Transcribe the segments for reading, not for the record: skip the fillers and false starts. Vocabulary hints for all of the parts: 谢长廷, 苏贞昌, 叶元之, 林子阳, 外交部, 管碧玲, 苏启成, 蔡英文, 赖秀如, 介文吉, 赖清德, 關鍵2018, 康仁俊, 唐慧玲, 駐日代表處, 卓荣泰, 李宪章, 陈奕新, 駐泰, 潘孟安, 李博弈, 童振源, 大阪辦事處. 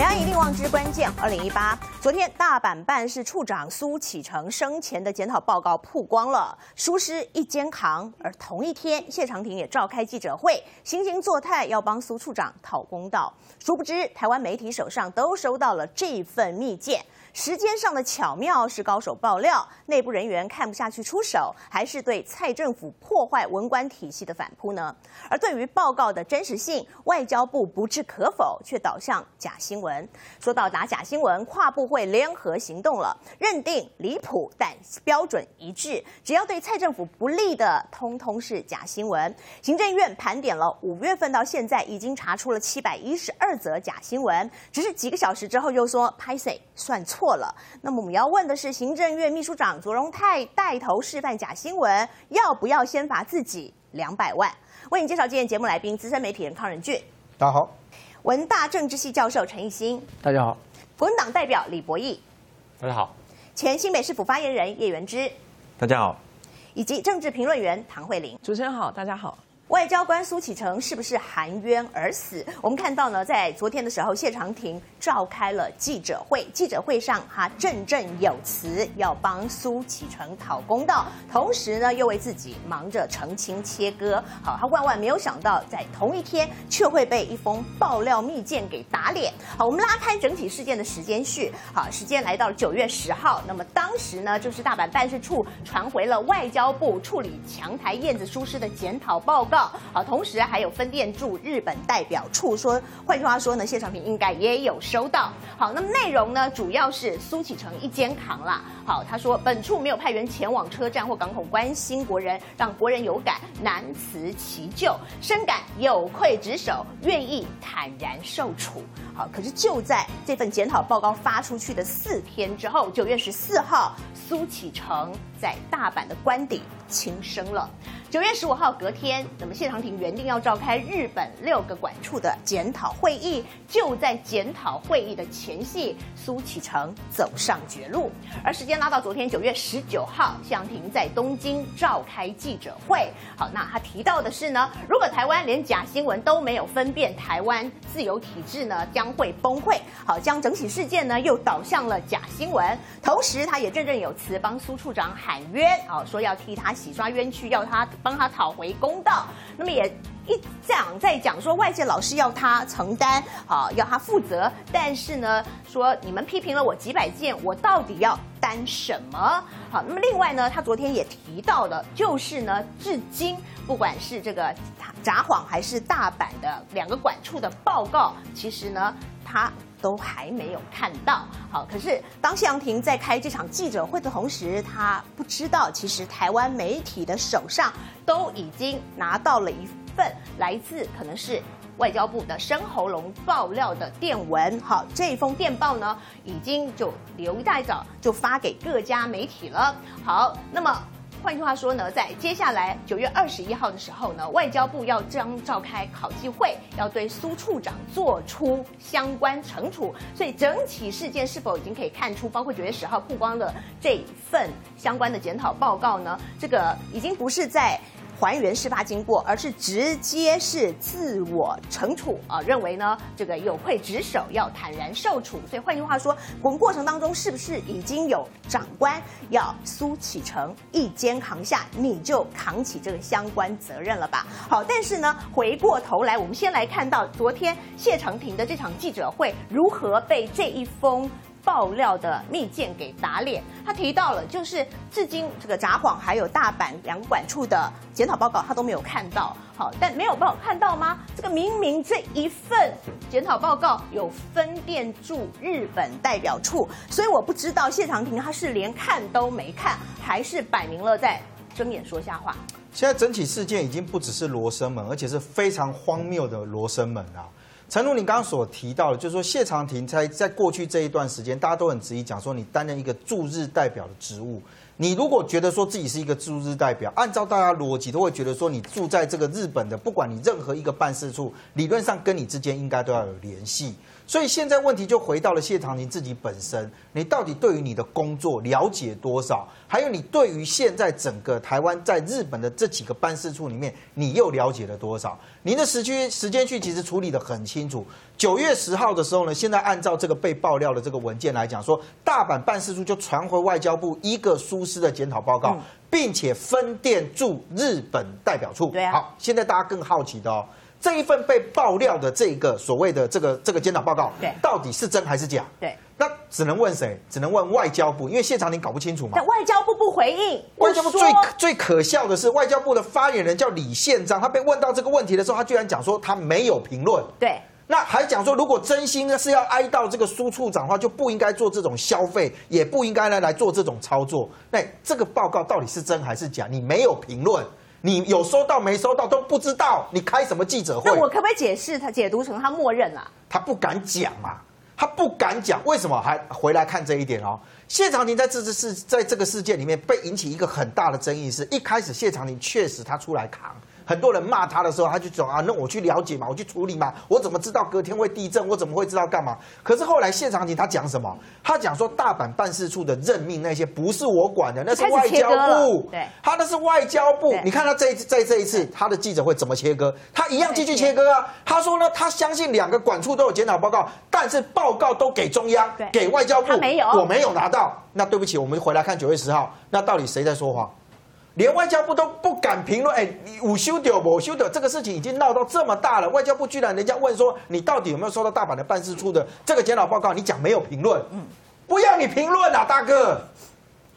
两岸一定忘之关键2018，昨天大阪办事处长苏启成生前的检讨报告曝光了，疏失一肩扛。而同一天，谢长廷也召开记者会，惺惺作态要帮苏处长讨公道。殊不知，台湾媒体手上都收到了这份密件，时间上的巧妙是高手爆料，内部人员看不下去出手，还是对蔡政府破坏文官体系的反扑呢？而对于报告的真实性，外交部不置可否，却导向假新闻。说到打假新闻，跨部会联合行动了，认定离谱但标准一致，只要对蔡政府不利的，通通是假新闻。行政院盘点了5月份到现在已经查出了712则假新闻，只是几个小时之后又说拍谁算错了。那么我们要问的是，行政院秘书长卓荣泰带头示范假新闻，要不要先罚自己200万？为你介绍今天节目来宾，资深媒体人康仁俊，大家好。文大政治系教授陈奕新，大家好。国民党代表李博弈，大家好。前新北市府发言人叶元之，大家好。以及政治评论员唐慧玲，主持人好，大家好。外交官苏启成是不是含冤而死？我们看到呢，在昨天的时候，谢长廷召开了记者会，记者会上他振振有词，要帮苏启成讨公道，同时呢又为自己忙着澄清切割。好，他万万没有想到，在同一天却会被一封爆料密件给打脸。好，我们拉开整体事件的时间序。好，时间来到了9月10号，那么当时呢，就是大阪办事处传回了外交部处理强台燕子疏失的检讨报告。好，同时还有分店驻日本代表处说，换句话说呢，谢长廷应该也有收到。好，那么内容呢，主要是苏启成一肩扛啦。好，他说本处没有派员前往车站或港口关心国人，让国人有感难辞其咎，深感有愧职守，愿意坦然受处。好，可是就在这份检讨报告发出去的4天之后，9月14号，苏启成在大阪的官邸轻生了。9月15号隔天，那么谢长廷原定要召开日本6个管处的检讨会议，就在检讨会议的前夕，苏启成走上绝路。而时间拉到昨天9月19号，谢长廷在东京召开记者会。好，那他提到的是呢，如果台湾连假新闻都没有分辨，台湾自由体制呢将会崩溃。好，将整起事件呢又导向了假新闻，同时他也振振有词帮苏处长喊冤，好，说要替他洗刷冤屈，要他帮他讨回公道。那么也一讲再讲说，外界老师要他承担，好，要他负责，但是呢说你们批评了我几百件，我到底要担什么？好，那么另外呢，他昨天也提到了，就是呢，至今不管是这个札幌还是大阪的2个管处的报告，其实呢他都还没有看到。好，可是当谢长廷在开这场记者会的同时，他不知道其实台湾媒体的手上都已经拿到了一份来自可能是外交部的深喉咙爆料的电文。好，这封电报呢已经就留待着就发给各家媒体了。好，那么换句话说呢，在接下来9月21号的时候呢，外交部要将召开考纪会，要对苏处长做出相关惩处。所以整起事件是否已经可以看出，包括9月10号曝光的这份相关的检讨报告呢，这个已经不是在还原事发经过，而是直接是自我惩处啊，认为呢这个有愧职守，要坦然受处。所以换句话说，过程当中是不是已经有长官要苏启成一肩扛下，你就扛起这个相关责任了吧？好，但是呢，回过头来，我们先来看到昨天谢长廷的这场记者会如何被这一封爆料的密件给打脸。他提到了，就是至今这个札幌还有大阪2管处的检讨报告他都没有看到。好，但没有办法看到吗？这个明明这一份检讨报告有分店驻日本代表处，所以我不知道谢长廷他是连看都没看，还是摆明了在睁眼说瞎话。现在整起事件已经不只是罗生门，而且是非常荒谬的罗生门啊。陈如你刚刚所提到的，就是说谢长廷在过去这一段时间，大家都很质疑，讲说你担任一个驻日代表的职务，你如果觉得说自己是一个驻日代表，按照大家逻辑都会觉得说你住在这个日本的，不管你任何一个办事处，理论上跟你之间应该都要有联系。所以现在问题就回到了谢长廷自己本身，你到底对于你的工作了解多少？还有你对于现在整个台湾在日本的这几个办事处里面，你又了解了多少？您的时间序其实处理得很清楚。9月10号的时候呢，现在按照这个被爆料的这个文件来讲，说大阪办事处就传回外交部一个疏失的检讨报告，并且分店驻日本代表处。对啊，好，现在大家更好奇的哦。这一份被爆料的这个所谓的这个监察报告，到底是真还是假？对，那只能问谁？只能问外交部，因为谢长廷搞不清楚嘛。但外交部不回应。外交部最可笑的是，外交部的发言人叫李宪章，他被问到这个问题的时候，他居然讲说他没有评论。对。那还讲说，如果真心是要哀悼这个苏处长的话，就不应该做这种消费，也不应该来做这种操作。那这个报告到底是真还是假？你没有评论。你有收到没收到都不知道，你开什么记者会？那我可不可以解读成他默认啊？他不敢讲啊，他不敢讲，为什么？还回来看这一点哦。谢长廷在这个事件里面被引起一个很大的争议是，一开始谢长廷确实他出来扛，很多人骂他的时候，他就说啊，那我去了解嘛，我去处理嘛，我怎么知道隔天会地震？我怎么会知道干嘛？可是后来谢长廷他讲什么？他讲说大阪办事处的任命那些不是我管的，那是外交部。对，他那是外交部。你看他这一次他的记者会怎么切割？他一样继续切割啊。他说呢，他相信两个管处都有检讨报告，但是报告都给中央，给外交部，我没有拿到。那对不起，我们回来看9月10号，那到底谁在说谎？连外交部都不敢评论，哎，有收到没收到？这个事情已经闹到这么大了，外交部居然人家问说，你到底有没有收到大阪的办事处的这个检讨报告？你讲没有评论，不要你评论啊，大哥，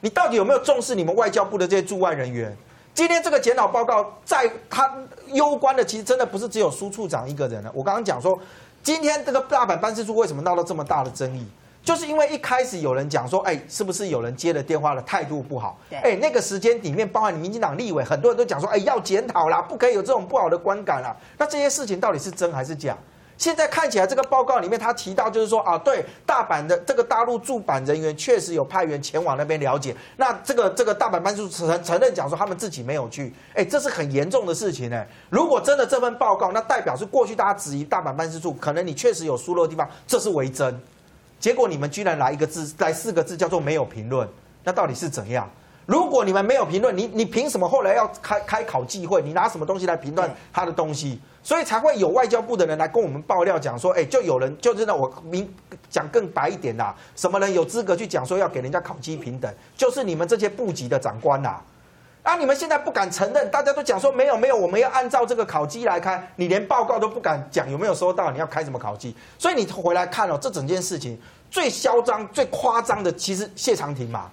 你到底有没有重视你们外交部的这些驻外人员？今天这个检讨报告在他攸关的，其实真的不是只有苏处长一个人了。我刚刚讲说，今天这个大阪办事处为什么闹到这么大的争议？就是因为一开始有人讲说，哎，是不是有人接了电话的态度不好？哎，那个时间里面，包含民进党立委，很多人都讲说，哎，要检讨啦，不可以有这种不好的观感啦。那这些事情到底是真还是假？现在看起来，这个报告里面他提到就是说啊，对大阪的这个大陆驻阪人员确实有派员前往那边了解。那这个大阪办事处承认讲说他们自己没有去，哎，这是很严重的事情哎。如果真的这份报告，那代表是过去大家质疑大阪办事处，可能你确实有疏漏的地方，这是为真。结果你们居然来4个字叫做没有评论，那到底是怎样？如果你们没有评论，你凭什么后来要开考纪会？你拿什么东西来评断他的东西？所以才会有外交部的人来跟我们爆料讲说，哎，就有人就是呢，我讲更白一点啦，什么人有资格去讲说要给人家考绩平等？就是你们这些部级的长官啦。啊！你们现在不敢承认，大家都讲说没有，我们要按照这个考绩来开，你连报告都不敢讲有没有收到，你要开什么考绩？所以你回来看哦，这整件事情最嚣张、最夸张的，其实谢长廷嘛，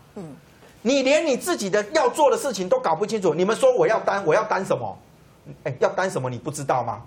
你连你自己的要做的事情都搞不清楚，你们说我要担什么？哎，要担什么你不知道吗？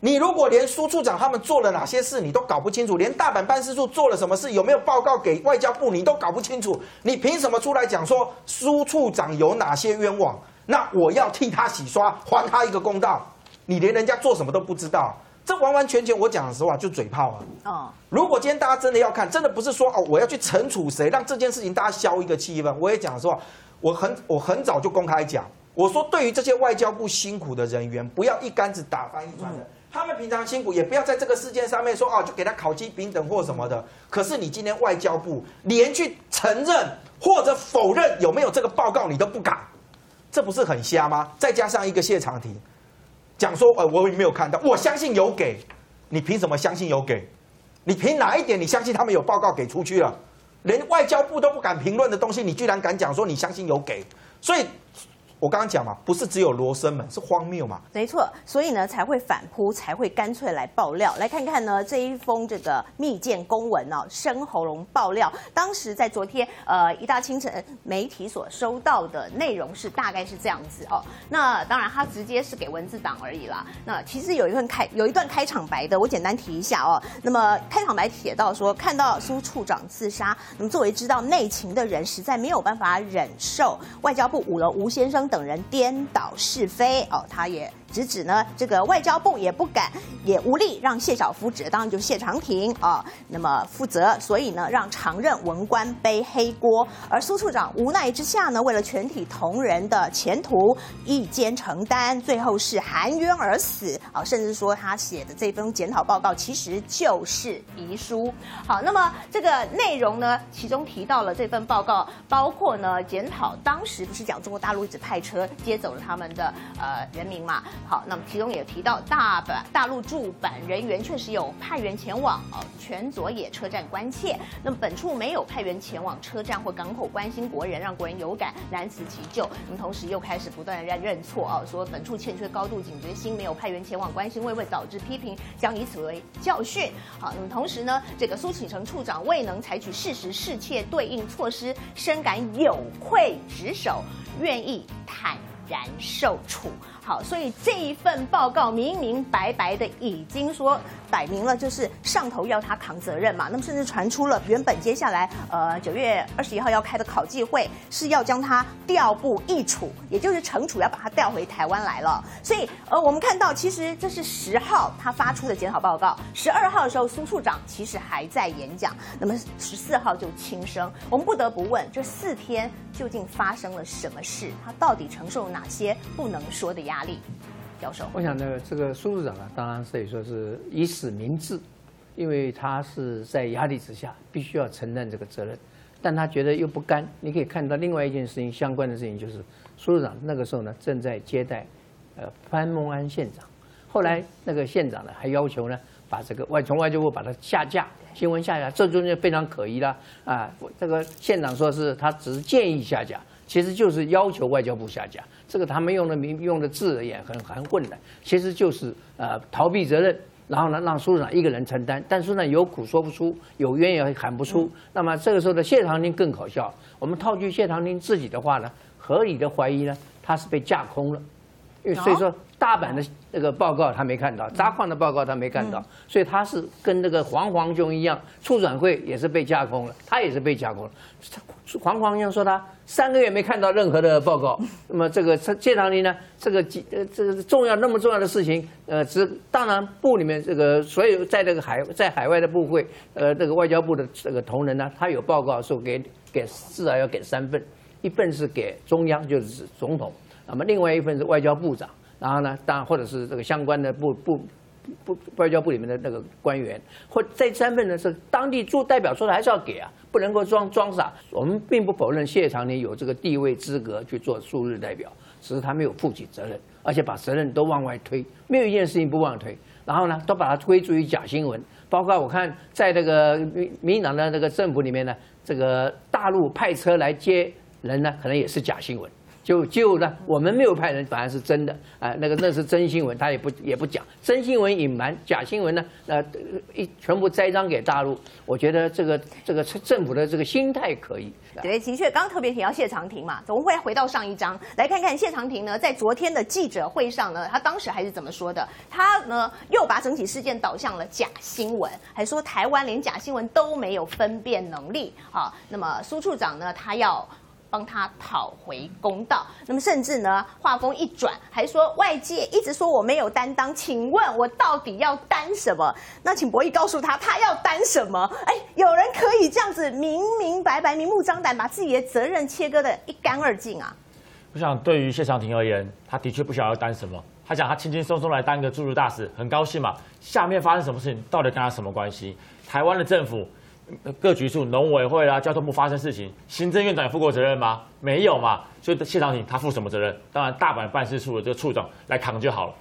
你如果连苏处长他们做了哪些事你都搞不清楚，连大阪办事处做了什么事，有没有报告给外交部你都搞不清楚，你凭什么出来讲说苏处长有哪些冤枉？那我要替他洗刷，还他一个公道。你连人家做什么都不知道，这完完全全我讲的实话就嘴炮啊！哦，如果今天大家真的要看，真的不是说哦我要去惩处谁，让这件事情大家消一个气氛。我也讲的实话，我很早就公开讲，我说对于这些外交部辛苦的人员，不要一竿子打翻一船人。他们平常辛苦，也不要在这个事件上面说啊，就给他考绩平等或什么的。可是你今天外交部连去承认或者否认有没有这个报告你都不敢，这不是很瞎吗？再加上一个谢长廷讲说，我也没有看到，我相信有给，你凭什么相信有给？你凭哪一点你相信他们有报告给出去了？连外交部都不敢评论的东西，你居然敢讲说你相信有给，所以。我刚刚讲嘛，不是只有罗生门，是荒谬嘛？没错，所以呢才会反扑，才会干脆来爆料。来看看呢这一封这个密件公文哦，深喉咙爆料。当时在昨天一大清晨媒体所收到的内容是大概是这样子哦。那当然他直接是给文字档而已啦。那其实有一段开场白的，我简单提一下哦。那么开场白写到说，看到苏处长自杀，那么作为知道内情的人，实在没有办法忍受外交部5楼吴先生。等人颠倒是非哦。他也直指呢，这个外交部也不敢，也无力让谢小福指，当然就谢长廷啊、那么负责，所以呢，让常任文官背黑锅。而苏处长无奈之下呢，为了全体同仁的前途，一肩承担，最后是含冤而死啊、甚至说他写的这份检讨报告其实就是遗书。好，那么这个内容呢，其中提到了这份报告，包括呢检讨当时不是讲中国大陆一直派车接走了他们的人民嘛。好，那么其中也提到大陆驻版人员确实有派员前往全佐野车站关切，那么本处没有派员前往车站或港口关心国人，让国人有感难辞其咎。那么同时又开始不断的认错哦，说本处欠缺高度警觉心，没有派员前往关心慰问，导致批评，将以此为教训。好，那么同时呢，这个苏启成处长未能采取事实适切对应措施，深感有愧职守，愿意坦然受处。好，所以这一份报告明明白白的已经说摆明了，就是上头要他扛责任嘛。那么甚至传出了原本接下来9月21号要开的考纪会是要将他调部易处，也就是惩处，要把他调回台湾来了。所以我们看到其实这是10号他发出的检讨报告，12号的时候苏处长其实还在演讲，那么14号就轻生。我们不得不问，这4天究竟发生了什么事？他到底承受哪些不能说的压力？教授，我想呢，这个苏处长啊，当然可以说是以死明志，因为他是在压力之下必须要承担这个责任，但他觉得又不甘。你可以看到另外一件事情，相关的事情就是苏处长那个时候呢正在接待，潘孟安县长，后来那个县长呢还要求呢把这个从外交部把它下架，新闻下架，这中间非常可疑啦啊！这个县长说是他只是建议下架，其实就是要求外交部下架，这个他们用的字也很含混的，其实就是逃避责任，然后呢让苏处长一个人承担，但是呢有苦说不出，有冤也喊不出。那么这个时候的谢长廷更搞笑，我们套句谢长廷自己的话呢，合理的怀疑呢他是被架空了，因为所以说大阪的那个报告他没看到，札幌的报告他没看到，所以他是跟那个黄兄一样，促转会也是被架空了，他也是被架空了。黄兄说他3个月没看到任何的报告，那么这个谢长廷呢，这个那么重要的事情，当然部里面这个所有在这个海外的部会，这个外交部的这个同仁呢，他有报告说给至少要给3份，一份是给中央就是总统，那么另外一份是外交部长。然后呢，当然或者是这个相关的外交部里面的那个官员，或这3份呢是当地驻代表说的，还是要给啊，不能够装傻。我们并不否认谢长廷有这个地位资格去做驻日代表，只是他没有负起责任，而且把责任都往外推，没有一件事情不往外推。然后呢，都把它推出于假新闻，包括我看在这个民党的这个政府里面呢，这个大陆派车来接人呢，可能也是假新闻。就呢，我们没有派人，反而是真的啊、那是真新闻，他也不讲，真新闻隐瞒，假新闻呢，全部栽赃给大陆。我觉得这个政府的这个心态可以。对，的确，刚特别提到谢长廷嘛，我们会回到上一章来看看谢长廷呢，在昨天的记者会上呢，他当时还是怎么说的？他呢又把整体事件导向了假新闻，还说台湾连假新闻都没有分辨能力啊。那么苏处长呢，他要帮他讨回公道，那么甚至呢，话锋一转，还说外界一直说我没有担当，请问我到底要担什么？那请博弈告诉他，他要担什么？哎，有人可以这样子明明白白、明目张胆把自己的责任切割得一干二净啊！我想，对于谢长廷而言，他的确不晓得要担什么。他讲他轻轻松松来当个驻日大使，很高兴嘛。下面发生什么事情，到底跟他什么关系？台湾的政府。各局处、农委会啦、交通部发生事情，行政院长有负过责任吗？没有嘛，所以谢长廷他负什么责任？当然，大阪办事处的这个处长来扛就好了。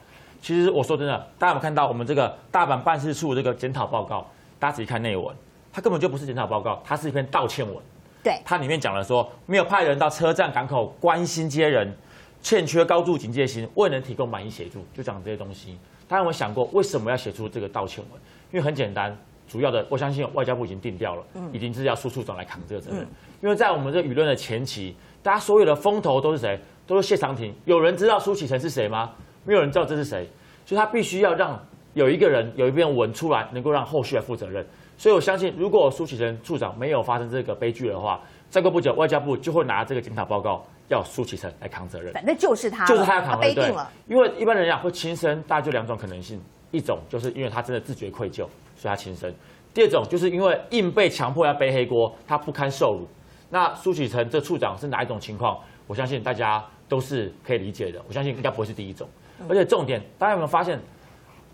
其实我说真的，大家有看到我们这个大阪办事处这个检讨报告，大家仔细看内文，它根本就不是检讨报告，它是一篇道歉文。对，它里面讲了说，没有派人到车站、港口关心接人，欠缺高度警戒心，未能提供满意协助，就讲这些东西。大家有没有想过，为什么要写出这个道歉文？因为很简单。主要的，我相信外交部已经定掉了，已经是要苏处长来扛这个责任。因为在我们这舆论的前期，大家所有的风头都是谁？都是谢长廷。有人知道苏启成是谁吗？没有人知道这是谁，所以他必须要让有一个人有一篇文出来，能够让后续来负责任。所以我相信，如果苏启成处长没有发生这个悲剧的话，再过不久外交部就会拿这个检讨报告要苏启成来扛责任。反正就是他，就是他要扛责任，对。因为一般人讲会轻生，大概就两种可能性：一种就是因为他真的自觉愧疚，所以他轻生；第二种就是因为硬被强迫要背黑锅，他不堪受辱。那苏启成这处长是哪一种情况？我相信大家都是可以理解的。我相信应该不会是第一种。而且重点，大家有没有发现？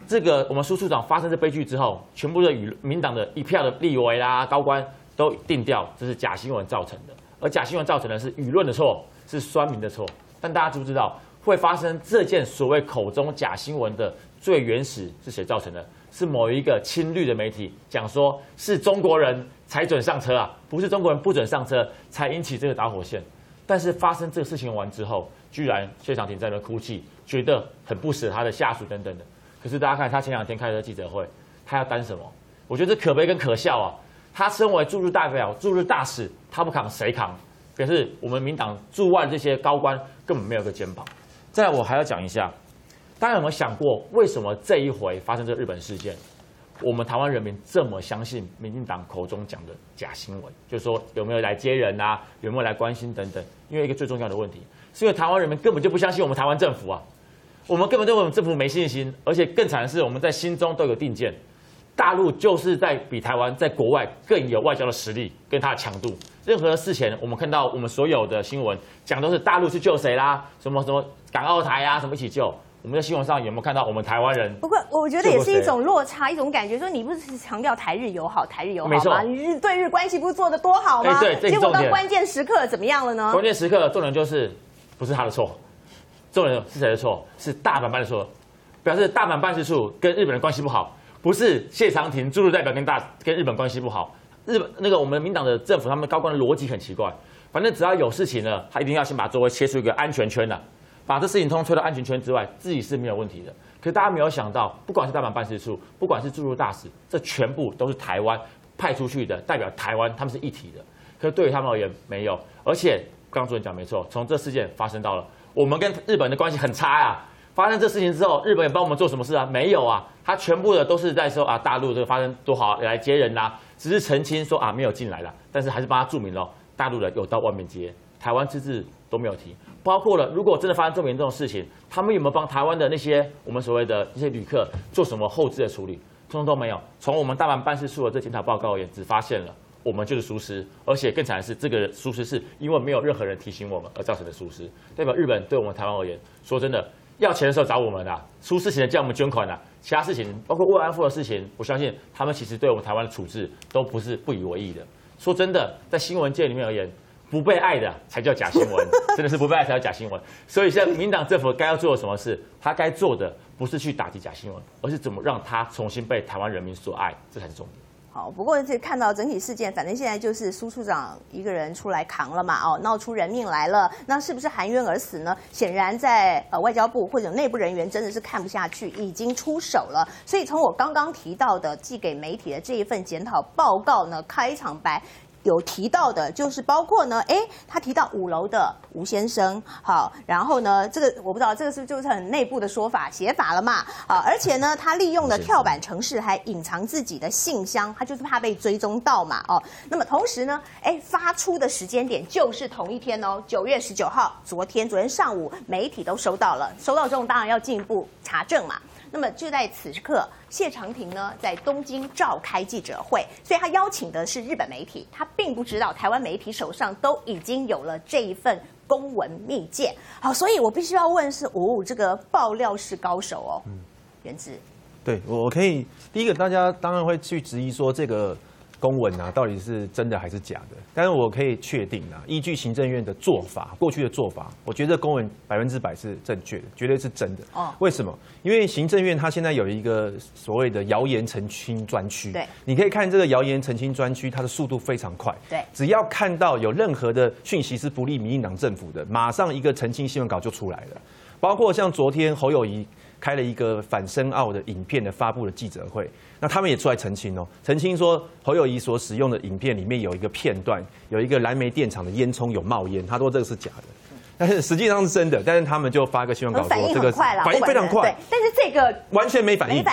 这个我们苏处长发生这悲剧之后，全部的与民党的一票的立委啦、高官都定调这是假新闻造成的，而假新闻造成的是舆论的错，是酸民的错。但大家知不知道会发生这件所谓口中假新闻的最原始是谁造成的？是某一个亲绿的媒体讲说是中国人才准上车啊，不是中国人不准上车，才引起这个导火线。但是发生这个事情完之后，居然谢长廷在那哭泣，觉得很不舍他的下属等等的。可是大家看，他前两天开的记者会，他要担什么？我觉得这可悲跟可笑啊！他身为驻日代表、驻日大使，他不扛谁扛？可是我们民党驻外这些高官根本没有个肩膀。再来，我还要讲一下，大家有没有想过，为什么这一回发生这日本事件，我们台湾人民这么相信民进党口中讲的假新闻？就是说有没有来接人啊？有没有来关心等等？因为一个最重要的问题，是因为台湾人民根本就不相信我们台湾政府啊！我们根本对我们政府没信心，而且更惨的是，我们在心中都有定见，大陆就是在比台湾在国外更有外交的实力跟它的强度。任何事前我们看到我们所有的新闻讲都是大陆去救谁啦，什么什么港澳台啊，什么一起救。我们在新闻上有没有看到我们台湾人？不过我觉得也是一种落差，一种感觉，说你不是强调台日友好，台日友好吗？你日对日关系不是做得多好吗？对，结果到关键时刻怎么样了呢？关键时刻重点就是不是他的错。重点是谁的错？是大阪办的错，表示大阪办事处跟日本的关系不好，不是谢长廷驻日代表跟日本关系不好。日本那个我们民党的政府他们高官的逻辑很奇怪，反正只要有事情呢，他一定要先把周围切出一个安全圈呐、啊，把这事情通推到安全圈之外，自己是没有问题的。可是大家没有想到，不管是大阪办事处，不管是驻日大使，这全部都是台湾派出去的，代表台湾，他们是一体的。可是对于他们而言，没有。而且刚主任讲没错，从这事件发生到了。我们跟日本的关系很差啊！发生这事情之后，日本也帮我们做什么事啊？没有啊！他全部的都是在说啊，大陆这个发生多好，来接人啦、啊，只是澄清说啊没有进来啦，但是还是帮他注明了，大陆人有到外面接，台湾自治都没有提，包括了如果真的发生这么严重的事情，他们有没有帮台湾的那些我们所谓的一些旅客做什么后置的处理，通通都没有。从我们大阪办事处的这检讨报告也只发现了。我们就是疏失，而且更惨的是，这个疏失是因为没有任何人提醒我们而造成的疏失。代表日本对我们台湾而言，说真的，要钱的时候找我们啊，出事情的叫我们捐款啊，其他事情包括慰安妇的事情，我相信他们其实对我们台湾的处置都不是不以为意的。说真的，在新闻界里面而言，不被爱的才叫假新闻，真的是不被爱才叫假新闻。所以现在民党政府该要做什么事，他该做的不是去打击假新闻，而是怎么让他重新被台湾人民所爱，这才是重点。好，不过这看到整体事件，反正现在就是苏处长一个人出来扛了嘛，哦，闹出人命来了，那是不是含冤而死呢？显然在外交部或者内部人员真的是看不下去，已经出手了。所以从我刚刚提到的寄给媒体的这一份检讨报告呢，开场白有提到的，就是包括呢，哎，他提到5楼的吴先生，好，然后呢，这个我不知道，这个是不是就是很内部的说法写法了嘛？啊，而且呢，他利用了跳板程式，还隐藏自己的信箱，他就是怕被追踪到嘛，哦。那么同时呢，哎，发出的时间点就是同一天哦，9月19号，昨天上午媒体都收到了，收到之后当然要进一步查证嘛。那么就在此刻，谢长廷呢在东京召开记者会，所以他邀请的是日本媒体，他并不知道台湾媒体手上都已经有了这一份公文密件。好，所以我必须要问是，这个爆料是高手哦，元智。对，我可以第一个，大家当然会去质疑说这个公文啊到底是真的还是假的，但是我可以确定啊，依据行政院的做法，过去的做法，我觉得公文100%是正确的，绝对是真的。哦，为什么？因为行政院它现在有一个所谓的谣言澄清专区，对，你可以看这个谣言澄清专区，它的速度非常快，对，只要看到有任何的讯息是不利民进党政府的，马上一个澄清新闻稿就出来了，包括像昨天侯友宜开了一个反深澳的影片的发布的记者会，那他们也出来澄清哦，澄清说侯友宜所使用的影片里面有一个片段，有一个燃煤电厂的烟囱有冒烟，他说这个是假的，但是实际上是真的，但是他们就发个新闻稿说这个反应非常快，但是这个完全没反应，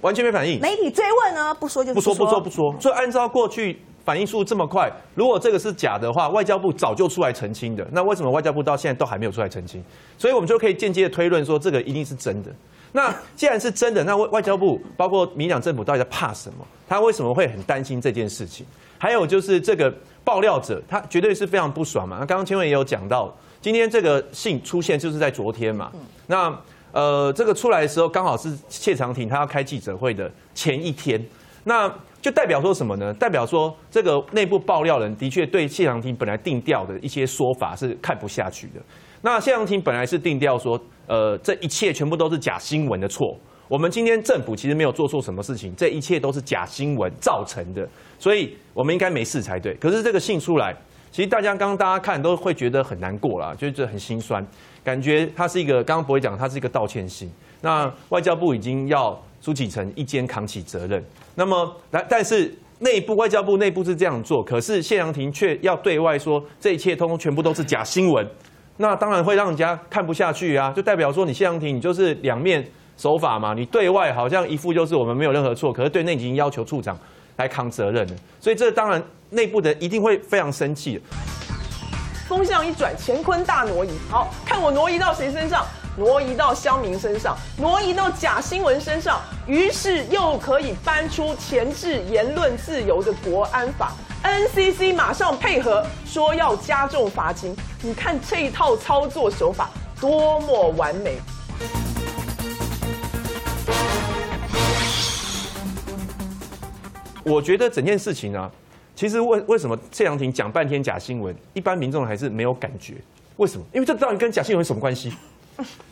完全没反应。媒体追问呢，不说就不说，所以按照过去反应速度这么快，如果这个是假的话，外交部早就出来澄清的。那为什么外交部到现在都还没有出来澄清？所以我们就可以间接的推论说，这个一定是真的。那既然是真的，那外交部包括民进党政府到底在怕什么？他为什么会很担心这件事情？还有就是这个爆料者，他绝对是非常不爽嘛。那刚刚千惠也有讲到，今天这个信出现就是在昨天嘛。那这个出来的时候刚好是谢长廷他要开记者会的前一天，那就代表说什么呢？代表说这个内部爆料人的确对谢长廷本来定调的一些说法是看不下去的。那谢长廷本来是定调说，这一切全部都是假新闻的错。我们今天政府其实没有做错什么事情，这一切都是假新闻造成的，所以我们应该没事才对。可是这个信出来，其实大家看都会觉得很难过啦，就觉得很心酸，感觉它是一个刚刚博弈讲，它是一个道歉信。那外交部已经要朱启成一肩扛起责任，那么但是外交部内部是这样做，可是谢长廷却要对外说这一切通通全部都是假新闻，那当然会让人家看不下去啊，就代表说你谢长廷你就是两面手法嘛，你对外好像一副就是我们没有任何错，可是对内已经要求处长来扛责任了，所以这当然内部的一定会非常生气。风向一转，乾坤大挪移，好看我挪移到谁身上？挪移到乡民身上，挪移到假新闻身上，于是又可以搬出钳制言论自由的国安法。NCC 马上配合说要加重罚金，你看这一套操作手法多么完美！我觉得整件事情啊，其实为什么谢长廷讲半天假新闻，一般民众还是没有感觉？为什么？因为这到底跟假新闻有什么关系？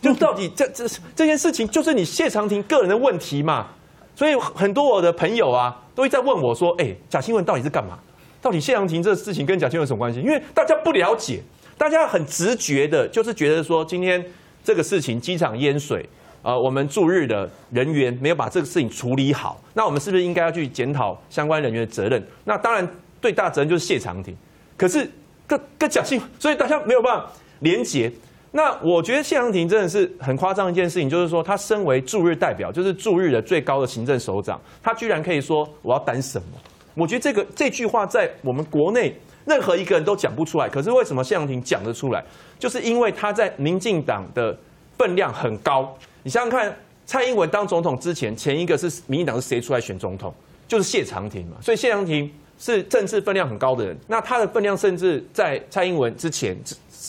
就到底这件事情，就是你谢长廷个人的问题嘛。所以很多我的朋友啊，都会在问我说：“哎，假新闻到底是干嘛？到底谢长廷这事情跟假新闻有什么关系？”因为大家不了解，大家很直觉的，就是觉得说今天这个事情，机场淹水。我们驻日的人员没有把这个事情处理好，那我们是不是应该要去检讨相关人员的责任？那当然，最大责任就是谢长廷。可是跟假新闻，所以大家没有办法连结。那我觉得谢长廷真的是很夸张一件事情，就是说他身为驻日代表，就是驻日的最高的行政首长，他居然可以说我要担什么？我觉得这句话在我们国内任何一个人都讲不出来，可是为什么谢长廷讲得出来？就是因为他在民进党的分量很高。你想想看，蔡英文当总统之前，前一个是民进党是谁出来选总统？就是谢长廷嘛。所以谢长廷是政治分量很高的人，那他的分量甚至在蔡英文之前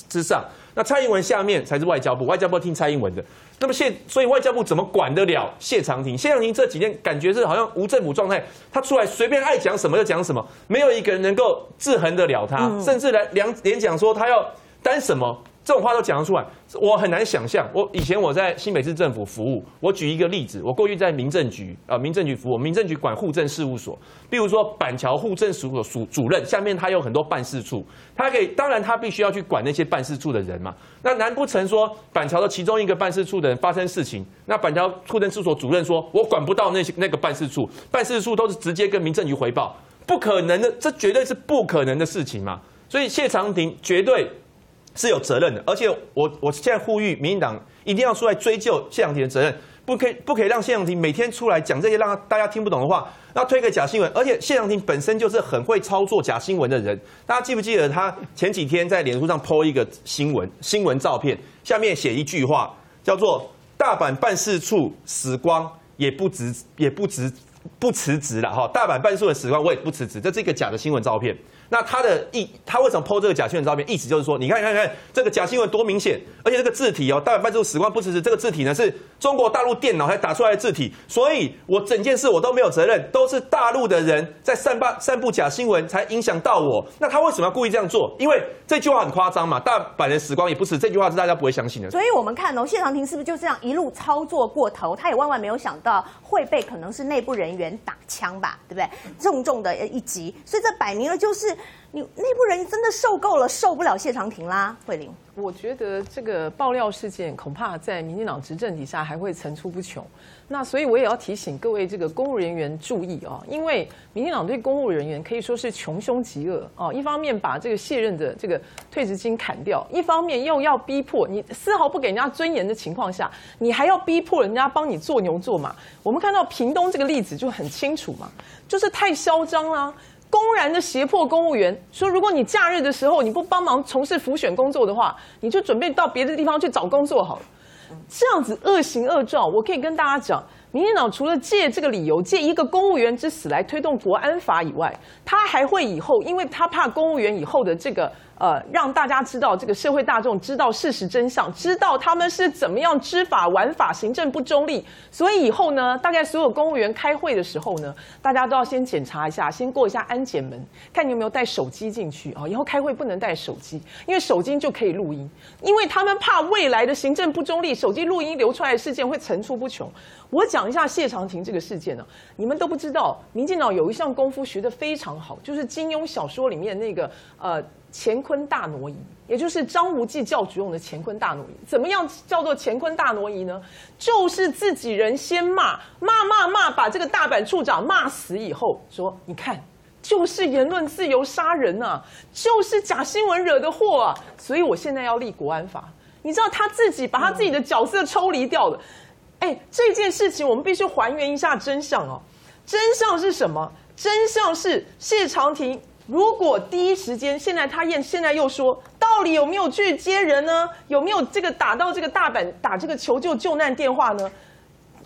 之上。那蔡英文下面才是外交部，外交部听蔡英文的。那么所以外交部怎么管得了谢长廷？谢长廷这几天感觉是好像无政府状态，他出来随便爱讲什么就讲什么，没有一个人能够制衡得了他，甚至连讲说他要担什么。这种话都讲得出来，我很难想象。我以前我在新北市政府服务，我举一个例子，我过去在民政局服务，民政局管户政事务所，比如说板桥户政事务所主任，下面他有很多办事处，当然他必须要去管那些办事处的人嘛。那难不成说板桥的其中一个办事处的人发生事情，那板桥户政事务所主任说，我管不到那个办事处，办事处都是直接跟民政局回报，不可能的，这绝对是不可能的事情嘛。所以谢长廷绝对是有责任的，而且我现在呼吁民进党一定要出来追究谢长廷的责任，不可以让谢长廷每天出来讲这些让大家听不懂的话，那推给假新闻。而且谢长廷本身就是很会操作假新闻的人，大家记不记得他前几天在脸书上 po 一个新闻照片，下面写一句话叫做“大阪办事处死光也不辞职了哈，大阪办事处的死光我也不辞职”，这是一个假的新闻照片。那他为什么 po 这个假新闻照片？意思就是说，你看这个假新闻多明显，而且这个字体哦，大阪办事处死光不辞职，这个字体呢是中国大陆电脑才打出来的字体，所以我整件事我都没有责任，都是大陆的人在散布假新闻才影响到我。那他为什么要故意这样做？因为这句话很夸张嘛，大阪人死光也不辞，这句话是大家不会相信的。所以我们看哦，谢长廷是不是就这样一路操作过头？他也万万没有想到会被可能是内部人员打枪吧，对不对？重的一击，所以这摆明了就是。你内部人真的受够了，受不了谢长廷啦，慧玲。我觉得这个爆料事件恐怕在民进党执政底下还会层出不穷。那所以我也要提醒各位这个公务人员注意啊，因为民进党对公务人员可以说是穷凶极恶啊，一方面把这个卸任的这个退职金砍掉，一方面又要逼迫你丝毫不给人家尊严的情况下，你还要逼迫人家帮你做牛做马。我们看到屏东这个例子就很清楚嘛，就是太嚣张啦。公然的胁迫公务员说，如果你假日的时候你不帮忙从事辅选工作的话，你就准备到别的地方去找工作好了。这样子恶行恶状，我可以跟大家讲，民进党除了借这个理由，借一个公务员之死来推动国安法以外，他还会以后，因为他怕公务员以后的这个让大家知道，这个社会大众知道事实真相，知道他们是怎么样知法玩法、行政不中立，所以以后呢，大概所有公务员开会的时候呢，大家都要先检查一下，先过一下安检门，看你有没有带手机进去啊。以后开会不能带手机，因为手机就可以录音，因为他们怕未来的行政不中立，手机录音流出来的事件会层出不穷。我讲一下谢长廷这个事件呢，你们都不知道，民进党有一项功夫学得非常好，就是金庸小说里面那个乾坤大挪移，也就是张无忌教主用的乾坤大挪移。怎么样叫做乾坤大挪移呢？就是自己人先骂，把这个大阪处长骂死以后，说你看，就是言论自由杀人啊，就是假新闻惹的祸啊，所以我现在要立国安法。你知道他自己把他自己的角色抽离掉了。哎，这件事情我们必须还原一下真相哦。真相是什么？真相是谢长廷如果第一时间，现在又说，到底有没有去接人呢？有没有这个打到这个大阪打这个求救救难电话呢？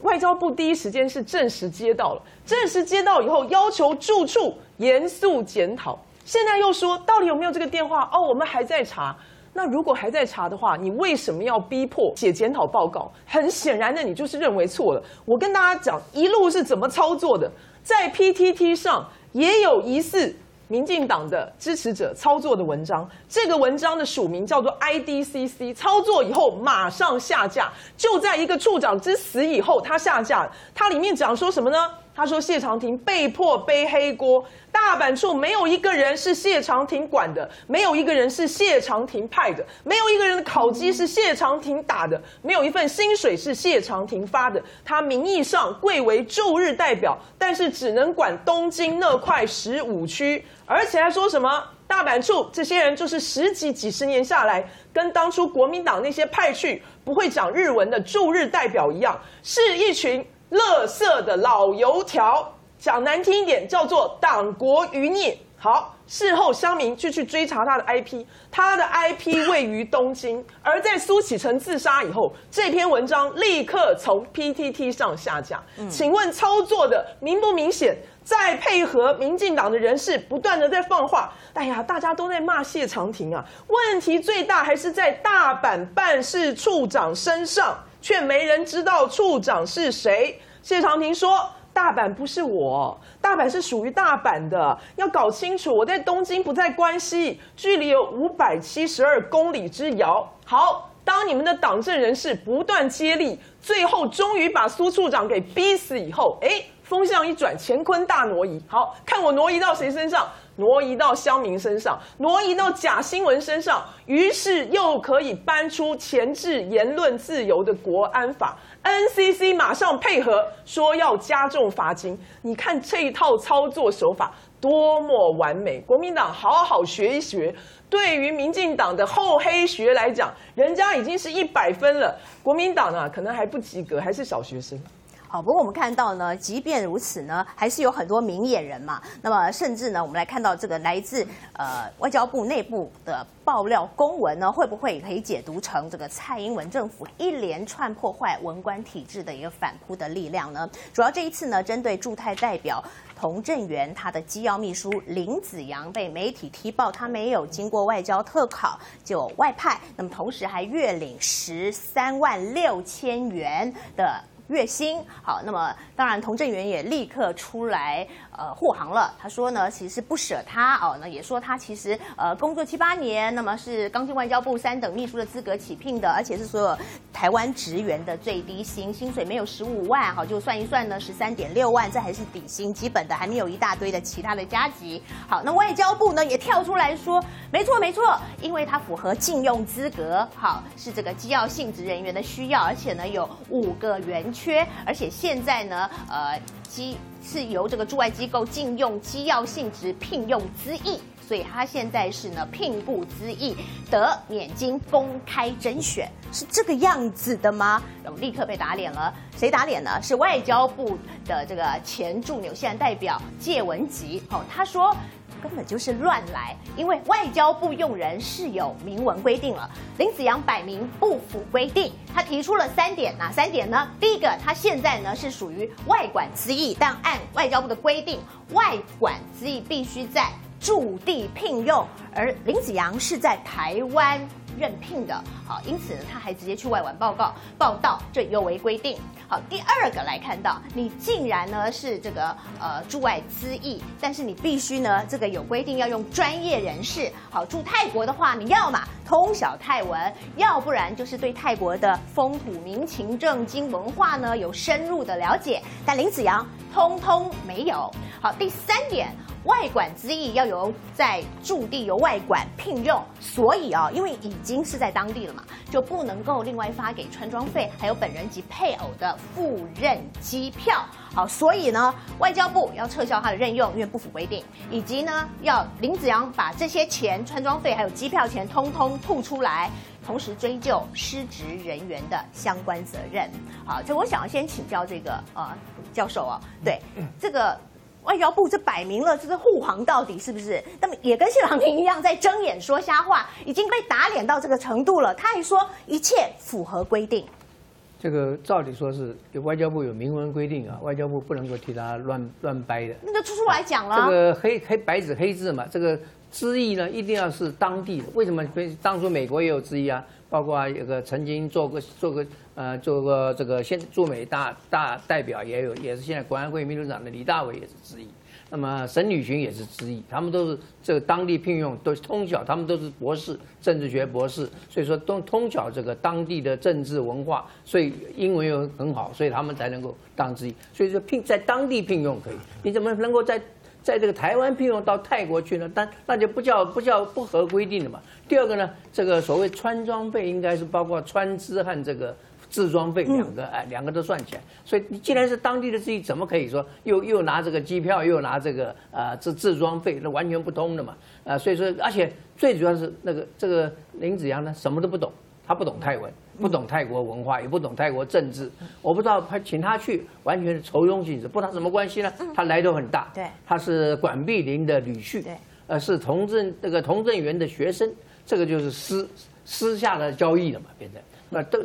外交部第一时间是证实接到了，证实接到以后要求住处严肃检讨。现在又说，到底有没有这个电话？哦，我们还在查。那如果还在查的话，你为什么要逼迫写检讨报告？很显然的，你就是认为错了。我跟大家讲，一路是怎么操作的，在 PTT 上也有疑似民进党的支持者操作的文章，这个文章的署名叫做 IDCC， 操作以后马上下架，就在一个处长之死以后，他下架了。他里面讲说什么呢？他说谢长廷被迫背黑锅，大阪处没有一个人是谢长廷管的，没有一个人是谢长廷派的，没有一个人的考绩是谢长廷打的，没有一份薪水是谢长廷发的。他名义上贵为驻日代表，但是只能管东京那块15区，而且还说什么大阪处这些人就是几十年下来，跟当初国民党那些派去不会讲日文的驻日代表一样，是一群垃圾的老油条，讲难听一点叫做党国余孽。好，事后乡民就去追查他的 IP， 他的 IP 位于东京。而在苏启成自杀以后，这篇文章立刻从 PTT 上下架。请问操作的明不明显？再配合民进党的人士不断的在放话，哎呀，大家都在骂谢长廷啊，问题最大还是在大阪办事处长身上，却没人知道处长是谁。谢长廷说，大阪不是我，大阪是属于大阪的，要搞清楚，我在东京不在关西，距离有572公里之遥。好，当你们的党政人士不断接力，最后终于把苏处长给逼死以后，哎，风向一转，乾坤大挪移。好，看我挪移到谁身上？挪移到乡民身上，挪移到假新闻身上，于是又可以搬出钳制言论自由的国安法。 NCC 马上配合说要加重罚金。你看这一套操作手法多么完美，国民党好好学一学。对于民进党的厚黑学来讲，人家已经是100分了，国民党呢可能还不及格，还是小学生。好，不过我们看到呢，即便如此呢，还是有很多明眼人嘛。那么，甚至呢，我们来看到这个来自外交部内部的爆料公文呢，会不会也可以解读成这个蔡英文政府一连串破坏文官体制的一个反扑的力量呢？主要这一次呢，针对驻泰代表童振源，他的机要秘书林子阳被媒体踢爆，他没有经过外交特考就外派，那么同时还月领136000元的月薪。好，那么当然，童振源也立刻出来护航了。他说呢，其实不舍他哦，那也说他其实工作7、8年，那么是刚进外交部3等秘书的资格起聘的，而且是所有台湾职员的最低薪，薪水没有15万，好，就算一算呢，13.6万，这还是底薪基本的，还没有一大堆的其他的加级。好，那外交部呢也跳出来说，没错，因为他符合禁用资格，好，是这个机要性质人员的需要，而且呢有5个原缺，而且现在呢，是由这个驻外机构禁用机要性质聘用之意，所以他现在是呢聘顾之役得免经公开甄选，是这个样子的吗？然后立刻被打脸了。谁打脸呢？是外交部的这个前驻纽西兰代表介文吉哦，他说根本就是乱来，因为外交部用人是有明文规定了。林子阳摆明不符规定，他提出了3点，哪3点呢？第一个，他现在呢是属于外管之役，但按外交部的规定，外管之役必须在驻地聘用，而林子阳是在台湾任聘的，好，因此呢，他还直接去外管报道，这有违规定。好，第二个来看到，你竟然呢是这个驻外之役，但是你必须呢这个有规定要用专业人士。好，驻泰国的话，你要嘛通晓泰文，要不然就是对泰国的风土民情、政经文化呢有深入的了解。但林子阳通通没有。好，第3点。外管之役要由在驻地由外管聘用，所以因为已经是在当地了嘛，就不能够另外发给穿庄费还有本人及配偶的赴任机票。好，所以呢，外交部要撤销他的任用，因为不符规定，以及呢，要林子阳把这些钱、穿庄费还有机票钱通通吐出来。同时追究失职人员的相关责任。好，所以我想要先请教这个教授啊，对这个。外交部这摆明了这是护航到底，是不是？那么也跟谢长廷一样在睁眼说瞎话，已经被打脸到这个程度了。他还说一切符合规定。这个照理说是外交部有明文规定啊，外交部不能够替他乱掰的。那就出来讲了。这个白纸黑字嘛，这个之役呢一定要是当地的。为什么？当初美国也有之役啊，包括有个曾经做过这个现驻美大代表也有，也是现在国安会秘书长的李大为也是之一，那么沈女群也是之一，他们都是这个当地聘用，都通晓，他们都是博士，政治学博士，所以说都通晓这个当地的政治文化，所以英文又很好，所以他们才能够当之一。所以说在当地聘用可以，你怎么能够在这个台湾聘用到泰国去呢？那就不叫不合规定的嘛。第二个呢，这个所谓穿装费应该是包括穿资和这个制装费两个都算起来。所以你既然是当地的之役，怎么可以说又拿这个机票，又拿这个制装费，那完全不通的嘛。所以说，而且最主要是那个这个林子阳呢，什么都不懂，他不懂泰文，不懂泰国文化，也不懂泰国政治。我不知道他请他去，完全是仇庸性质，不知道什么关系呢？他来头很大，对，他是管碧玲的女婿，对，是童振源的学生，这个就是私下的交易了嘛，变成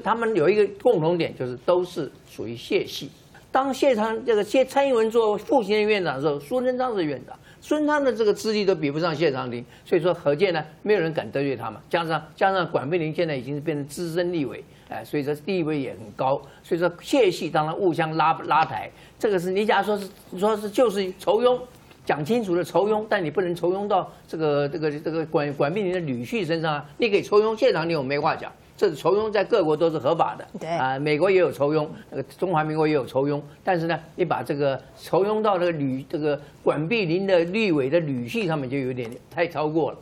他们有一个共同点，就是都是属于谢系。当蔡英文做副行政院长的时候，苏贞昌是院长，苏贞昌的这个资历都比不上谢长廷，所以说可见呢，没有人敢得罪他嘛。加上管碧玲现在已经变成资深立委，所以说地位也很高，所以说谢系当然互相拉抬，这个是你假如说是就是仇庸，讲清楚的仇庸，但你不能仇庸到这个管碧玲的女婿身上啊，你给仇庸谢长廷我没话讲。这是仇庸，在各国都是合法的，对啊，美国也有仇庸，中华民国也有仇庸。但是呢，你把这个仇庸到这个管碧玲的立委的女婿上面，就有点太超过了。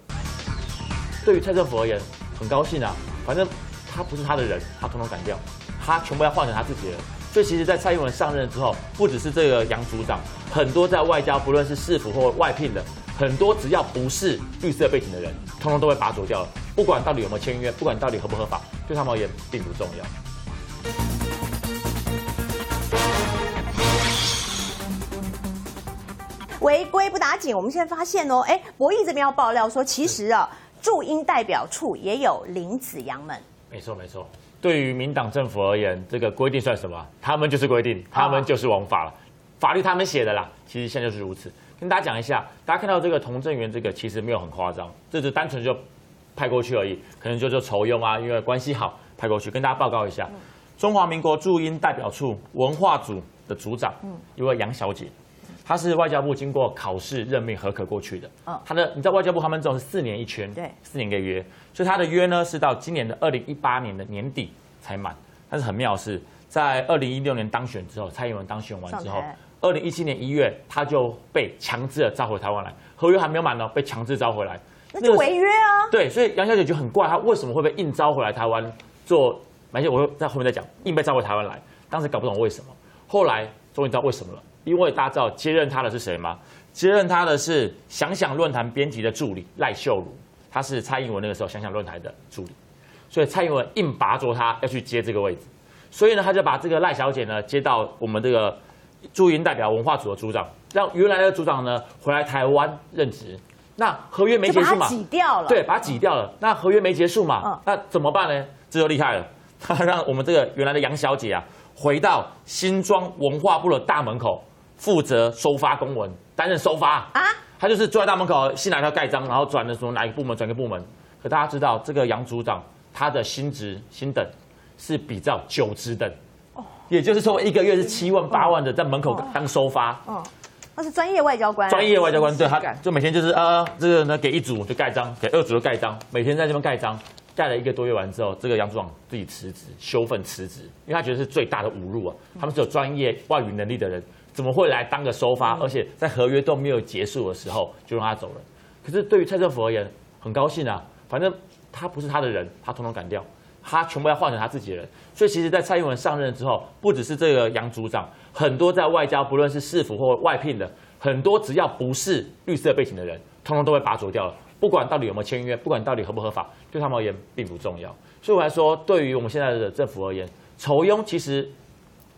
对于蔡政府而言，很高兴啊，反正他不是他的人，他统统赶掉，他全部要换成他自己的人。所以其实，在蔡英文上任之后，不只是这个杨组长，很多在外交，不论是市府或外聘的，很多只要不是绿色背景的人，统统都会拔走掉了。不管到底有没有签约，不管到底合不合法，对他们而言并不重要。违规不打紧，我们现在发现哦，博弈这边要爆料说，其实啊，驻英代表处也有林子阳们。没错，没错。对于民党政府而言，这个规定算什么？他们就是规定，他们就是王法了，法律他们写的啦。其实现在就是如此。跟大家讲一下，大家看到这个童振源，这个其实没有很夸张，这就单纯就。派过去而已，可能就仇庸啊，因为关系好派过去。跟大家报告一下，中华民国驻英代表处文化组的组长，一位杨小姐，她是外交部经过考试任命合格过去的。她的你知道外交部他们这种是4年一圈，对，4年一个约，所以她的约呢是到今年的2018年的年底才满。但是很妙的是，在2016年当选之后，蔡英文当选完之后，2017年1月她就被强制的召回台湾来，合约还没有满呢，被强制召回来。那就违约啊！对，所以杨小姐就很怪，她为什么会被硬召回来台湾做？而且我在后面再讲，硬被召回台湾来，当时搞不懂为什么。后来终于知道为什么了，因为大家知道接任他的是谁吗？接任他的是想想论坛编辑的助理赖秀如，他是蔡英文那个时候想想论坛的助理，所以蔡英文硬拔着他要去接这个位置，所以呢，他就把这个赖小姐呢接到我们这个驻英代表文化组的组长，让原来的组长呢回来台湾任职。那合约没结束嘛，就把它挤掉了，对，把它挤掉了。那合约没结束嘛，那怎么办呢？这就厉害了，他让我们这个原来的杨小姐啊，回到新庄文化部的大门口，负责收发公文，担任收发啊。他就是坐在大门口，新来的盖章，然后转的时候哪一个部门转一个部门。可大家知道，这个杨组长他的薪职薪等是比照九职等，也就是说一个月是7万8万的在门口当收发。他是专业外交官，专业外交官，对，他就每天就是这个呢给一组就盖章，给2组就盖章，每天在这边盖章，盖了1个多月完之后，这个杨组长自己辞职，羞愤辞职，因为他觉得是最大的侮辱啊！他们是有专业外语能力的人，怎么会来当个收发？而且在合约都没有结束的时候就让他走了。可是对于蔡政府而言，很高兴啊，反正他不是他的人，他统统赶掉，他全部要换成他自己的人。所以其实，在蔡英文上任之后，不只是这个杨组长。很多在外交，不论是市府或外聘的，很多只要不是绿色背景的人，通通都被拔擢掉了。不管到底有没有签约，不管到底合不合法，对他们而言并不重要。所以我来说，对于我们现在的政府而言，仇庸其实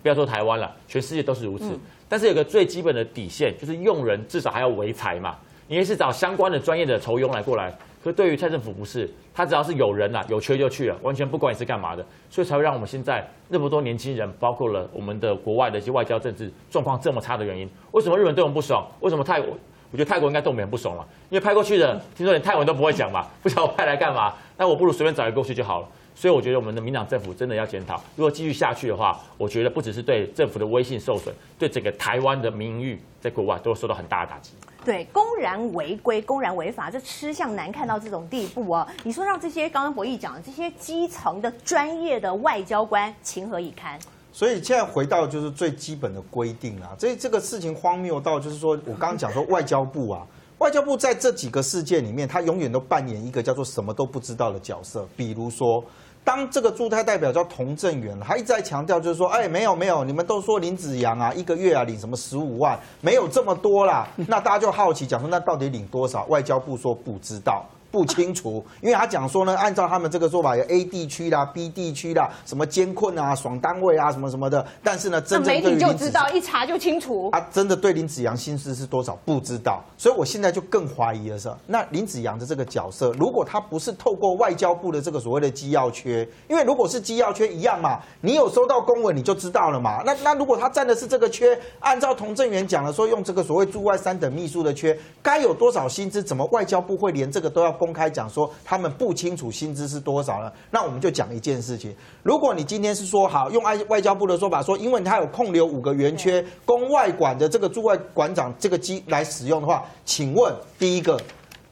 不要说台湾了，全世界都是如此。但是有个最基本的底线，就是用人至少还要唯才嘛。你也是找相关的专业的仇庸来过来，可对于蔡政府不是，他只要是有人啦、有缺就去了，完全不管你是干嘛的，所以才会让我们现在那么多年轻人，包括了我们的国外的一些外交政治状况这么差的原因。为什么日本对我们不爽？为什么泰国？我觉得泰国应该对我们很不爽了，因为派过去的听说连泰文都不会讲嘛，不晓得我派来干嘛，那我不如随便找一个过去就好了。所以我觉得我们的民党政府真的要检讨，如果继续下去的话，我觉得不只是对政府的威信受损，对整个台湾的名誉在国外都会受到很大的打击。对，公然违规、公然违法，这吃相难看到这种地步哦！你说让这些刚刚博弈讲的这些基层的专业的外交官情何以堪？所以现在回到就是最基本的规定啊，这个事情荒谬到就是说我刚刚讲说外交部啊。外交部在这几个事件里面，他永远都扮演一个叫做什么都不知道的角色。比如说，当这个驻泰代表叫童振源，他一直在强调就是说，哎，没有没有，你们都说林子阳啊，1个月啊领什么15万，没有这么多啦。那大家就好奇讲说，那到底领多少？外交部说不知道。不清楚，因为他讲说呢，按照他们这个说法，有 A 地区啦、B 地区啦，什么艰困啊、爽单位啊，什么什么的。但是呢，真正对林子阳，媒体就知道，一查就清楚。啊，真的对林子阳薪资是多少不知道，所以我现在就更怀疑的是，那林子阳的这个角色，如果他不是透过外交部的这个所谓的机要缺，因为如果是机要缺一样嘛，你有收到公文你就知道了嘛。那如果他占的是这个缺，按照童振源讲的说，用这个所谓驻外3等秘书的缺，该有多少薪资？怎么外交部会连这个都要？公开讲说他们不清楚薪资是多少呢？那我们就讲一件事情：如果你今天是说好用外交部的说法说，因为他有空留5个员缺，供外馆的这个驻外馆长这个机来使用的话，请问第一个，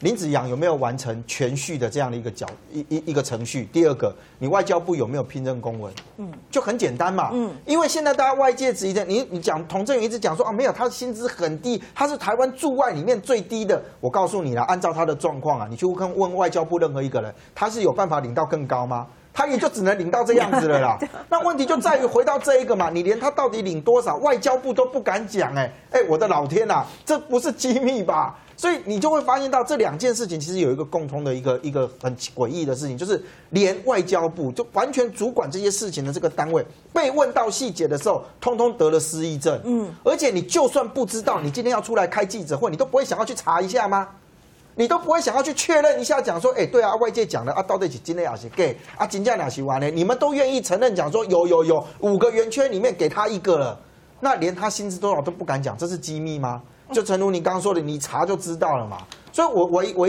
林子阳有没有完成全序的这样的一个程序？第二个，你外交部有没有聘任公文？就很简单嘛。因为现在大家外界质疑的，你讲童振源一直讲说啊，没有，他的薪资很低，他是台湾驻外里面最低的。我告诉你啦，按照他的状况啊，你去问外交部任何一个人，他是有办法领到更高吗？他也就只能领到这样子了啦。那问题就在于回到这一个嘛，你连他到底领多少，外交部都不敢讲。我的老天呐，这不是机密吧？所以你就会发现到这2件事情其实有一个共通的一个很诡异的事情，就是连外交部就完全主管这些事情的这个单位，被问到细节的时候，通通得了失忆症。而且你就算不知道，你今天要出来开记者会，你都不会想要去查一下吗？你都不会想要去确认一下，讲说，对啊，外界讲的啊，到底是真的还是假啊？真正哪是完呢？你们都愿意承认讲说有5个员缺里面给他1个了，那连他薪资多少都不敢讲，这是机密吗？就诚如你刚刚说的，你查就知道了嘛。所以我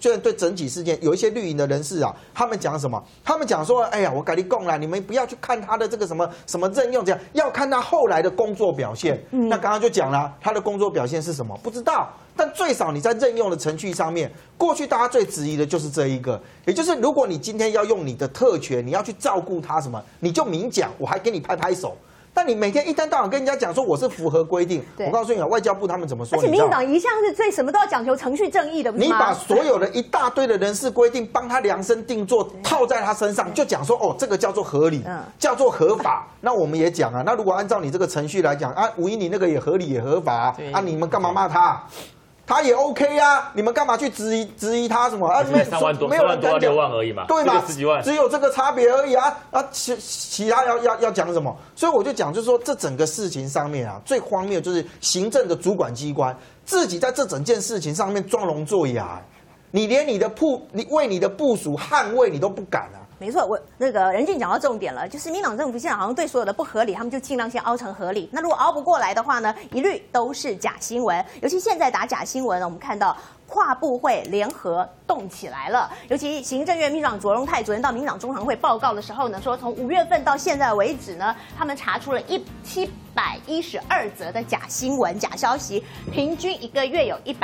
虽然对整体事件有一些绿营的人士啊，他们讲什么？他们讲说，哎呀，我跟你讲啦，你们不要去看他的这个什么什么任用这样，要看他后来的工作表现。那刚刚就讲了，他的工作表现是什么？不知道。但最少你在任用的程序上面，过去大家最质疑的就是这一个，也就是如果你今天要用你的特权，你要去照顾他什么，你就明讲，我还给你拍拍手。但你每天一天到晚跟人家讲说我是符合规定，我告诉你啊，外交部他们怎么说？而且民进党一向是最什么都要讲求程序正义的，你把所有的一大堆的人事规定帮他量身定做，套在他身上，就讲说哦，这个叫做合理，叫做合法。那我们也讲啊，那如果按照你这个程序来讲啊，吴怡你那个也合理也合法啊，啊你们干嘛骂他？他也 OK 啊，你们干嘛去质疑他什么？啊，3万多6万而已嘛，对嘛？10几万，只有这个差别而已啊啊！其他要讲什么？所以我就讲，就是说这整个事情上面啊，最荒谬就是行政的主管机关自己在这整件事情上面装聋作哑，你连你为你的部署捍卫你都不敢啊。没错，我那个仁俊讲到重点了，就是民进党政府现在好像对所有的不合理，他们就尽量先凹成合理。那如果凹不过来的话呢，一律都是假新闻。尤其现在打假新闻呢，我们看到跨部会联合动起来了。尤其行政院秘书长卓荣泰昨天到民进党中常会报告的时候呢，说从5月份到现在为止呢，他们查出了712则的假新闻、假消息，平均一个月有180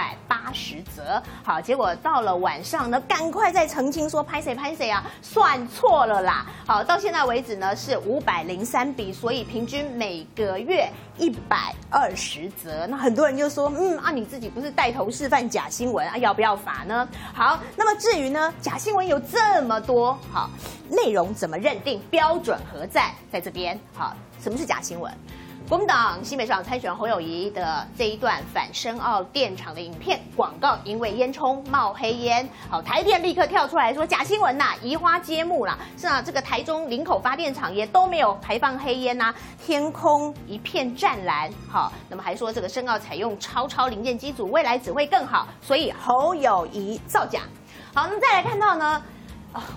则。好，结果到了晚上呢，赶快再澄清说拍谁啊，算错了啦。好，到现在为止呢是503笔，所以平均每个月120则。那很多人就说，你自己不是带头示范假新闻啊，要不要罚呢？好，那么至于呢，假新闻有这么多，好，内容怎么认定？标准何在？在这边，好，什么是假新闻？国民党新北市长参选侯友宜的这一段反深澳电厂的影片广告，因为烟囱冒黑烟，好，台电立刻跳出来说假新闻呐，移花接木啦，是啊，这个台中林口发电厂也都没有排放黑烟呐，天空一片湛蓝，好，那么还说这个深澳采用超零件机组，未来只会更好，所以侯友宜造假。好，那么再来看到呢，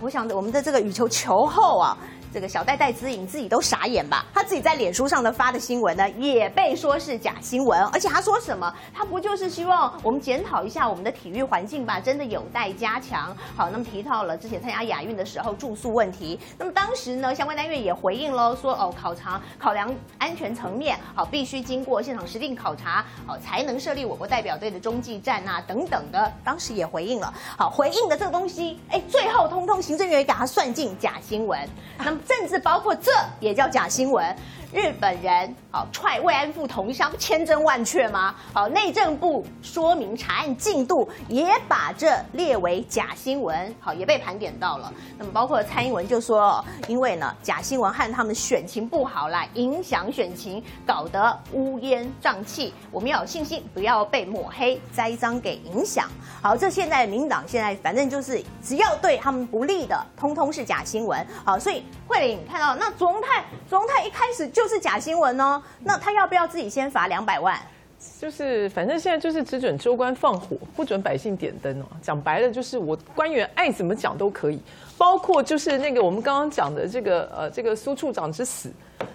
我想我们的这个羽球球后啊。这个小戴戴资颖自己都傻眼吧，他自己在脸书上的发的新闻呢，也被说是假新闻，而且他说什么？他不就是希望我们检讨一下我们的体育环境吧，真的有待加强。好，那么提到了之前参加亚运的时候住宿问题，那么当时呢，相关单位也回应喽，说考量安全层面，好，必须经过现场实地考察，好，才能设立我国代表队的中继站啊等等的，当时也回应了。好，回应的这个东西，最后通通行政院给他算进假新闻，那么。甚至包括这也叫假新闻，日本人踹慰安妇同乡，千真万确吗？好，内政部说明查案进度也把这列为假新闻，好，也被盘点到了。那么包括蔡英文就说，因为呢假新闻和他们选情不好啦，影响选情，搞得乌烟瘴气，我们要有信心，不要被抹黑栽赃给影响。好，这现在民进党现在反正就是只要对他们不利的，通通是假新闻。好，所以慧玲看到那卓荣泰一开始就是假新闻哦，那他要不要自己先罚200万？就是反正现在就是只准州官放火，不准百姓点灯哦。讲白了就是我官员爱怎么讲都可以，包括就是那个我们刚刚讲的这个苏处长之死，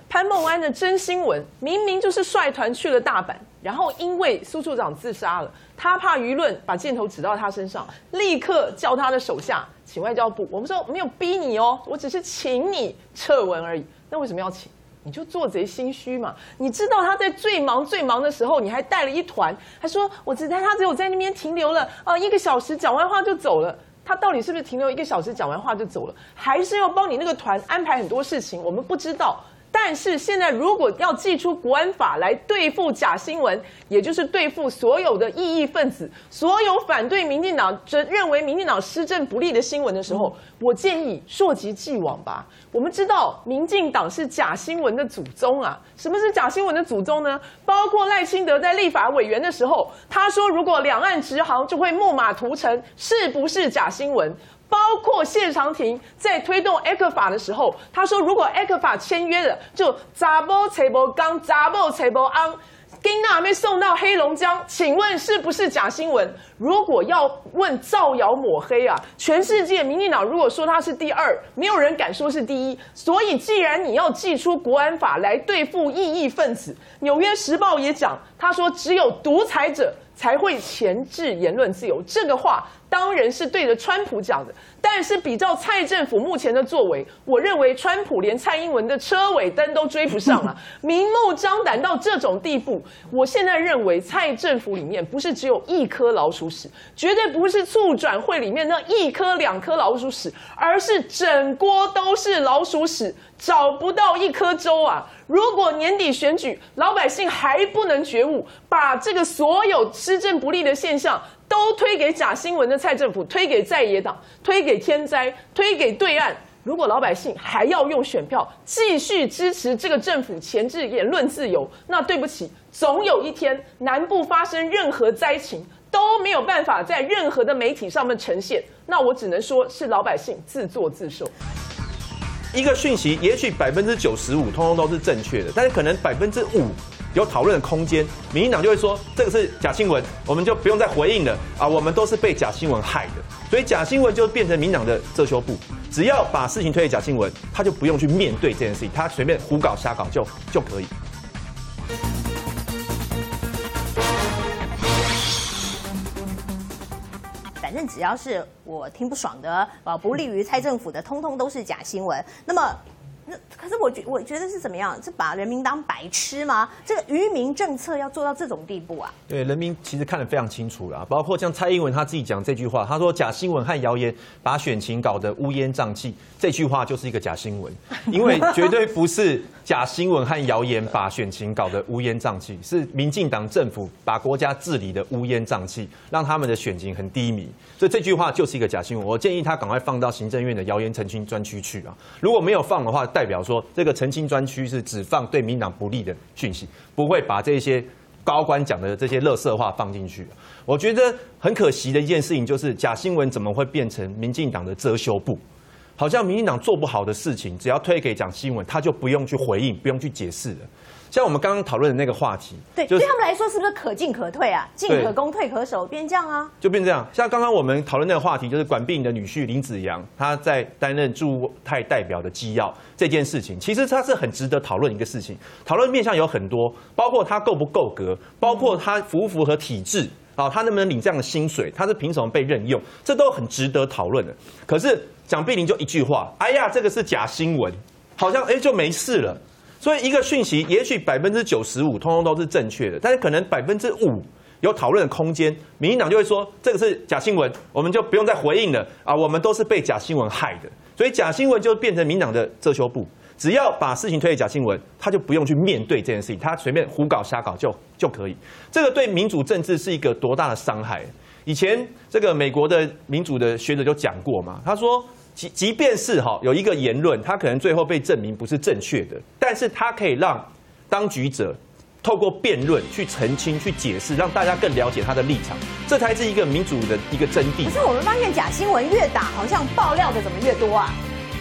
潘孟安的真新闻明明就是率团去了大阪，然后因为苏处长自杀了，他怕舆论把箭头指到他身上，立刻叫他的手下请外交部，我们说没有逼你哦，我只是请你撤文而已。那为什么要请？你就做贼心虚嘛！你知道他在最忙的时候，你还带了一团，还说我只带他只有在那边停留了1个小时，讲完话就走了。他到底是不是停留1个小时，讲完话就走了，还是要帮你那个团安排很多事情？我们不知道。但是现在如果要祭出国安法来对付假新闻，也就是对付所有的异议分子，所有反对民进党认为民进党施政不利的新闻的时候，我建议溯及既往吧。我们知道民进党是假新闻的祖宗啊！什么是假新闻的祖宗呢？包括赖清德在立法委员的时候，他说如果两岸直航就会木马屠城，是不是假新闻？包括谢长廷在推动 ECFA 法的时候，他说如果 ECFA 法签约了，就查某找无工，查某找无翁，囡仔被送到黑龙江，请问是不是假新闻？如果要问造谣抹黑啊，全世界民进党如果说他是第2，没有人敢说是第1。所以既然你要祭出国安法来对付异议分子，《纽约时报》也讲，他说只有独裁者才会钳制言论自由。这个话当然是对着川普讲的，但是比照蔡政府目前的作为，我认为川普连蔡英文的车尾灯都追不上了，明目张胆到这种地步。我现在认为蔡政府里面不是只有一颗老鼠屎，绝对不是促转会里面那一颗两颗老鼠屎，而是整锅都是老鼠屎，找不到一颗粥啊！如果年底选举，老百姓还不能觉悟，把这个所有施政不力的现象都推给假新闻的蔡政府，推给在野党，推给天灾，推给对岸。如果老百姓还要用选票继续支持这个政府钳制言论自由，那对不起，总有一天南部发生任何灾情都没有办法在任何的媒体上面呈现。那我只能说是老百姓自作自受。一个讯息也许95%通通都是正确的，但是可能5%有讨论的空间，民进党就会说这个是假新闻，我们就不用再回应了啊，我们都是被假新闻害的，所以假新闻就变成民进党的遮羞布，只要把事情推给假新闻，他就不用去面对这件事情，他随便胡搞瞎搞就可以。反正只要是我听不爽的啊，不利于蔡政府的，通通都是假新闻。那么，可是我觉得是怎么样？这把人民当白痴吗？这个愚民政策要做到这种地步啊？对，人民其实看得非常清楚啦，包括像蔡英文他自己讲这句话，他说假新闻和谣言把选情搞得乌烟瘴气，这句话就是一个假新闻，因为绝对不是假新闻和谣言把选情搞得乌烟瘴气，是民进党政府把国家治理的乌烟瘴气，让他们的选情很低迷。所以这句话就是一个假新闻。我建议他赶快放到行政院的谣言澄清专区去啊！如果没有放的话，代表说这个澄清专区是只放对民进党不利的讯息，不会把这些高官讲的这些垃圾话放进去。我觉得很可惜的一件事情就是，假新闻怎么会变成民进党的遮羞布？好像民进党做不好的事情，只要推给讲新闻，他就不用去回应，不用去解释了。像我们刚刚讨论的那个话题，对，对他们来说是不是可进可退啊？进可攻，退可守，变这样啊？就变这样。像刚刚我们讨论那个话题，就是管碧莹的女婿林子阳，他在担任驻泰代表的纪要这件事情，其实他是很值得讨论一个事情。讨论面向有很多，包括他够不够格，包括他符不符合体制。他能不能领这样的薪水？他是凭什么被任用？这都很值得讨论的。可是蒋碧玲就一句话：“哎呀，这个是假新闻，好像就没事了。”所以一个讯息也许95%通通都是正确的，但是可能5%有讨论的空间，民进党就会说这个是假新闻，我们就不用再回应了啊，我们都是被假新闻害的。所以假新闻就变成民进党的遮羞布，只要把事情推给假新闻，他就不用去面对这件事情，他随便胡搞瞎搞就可以。这个对民主政治是一个多大的伤害？以前这个美国的民主的学者就讲过嘛，他说，即便是有一个言论，他可能最后被证明不是正确的，但是他可以让当局者透过辩论去澄清、去解释，让大家更了解他的立场，这才是一个民主的一个真谛。可是我们发现假新闻越打，好像爆料的怎么越多啊？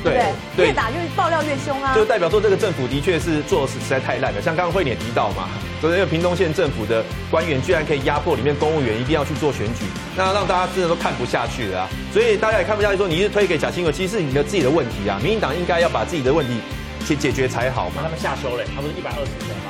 对，越打越爆料越凶啊！就代表说这个政府的确是做实在太烂了。像刚刚慧莲提到嘛，昨天屏东县政府的官员居然可以压迫里面公务员一定要去做选举，那让大家真的都看不下去了啊！所以大家也看不下去，说你是推给假新闻，其实是你的自己的问题啊！民进党应该要把自己的问题解决才好嘛。他们下修了，他们120天。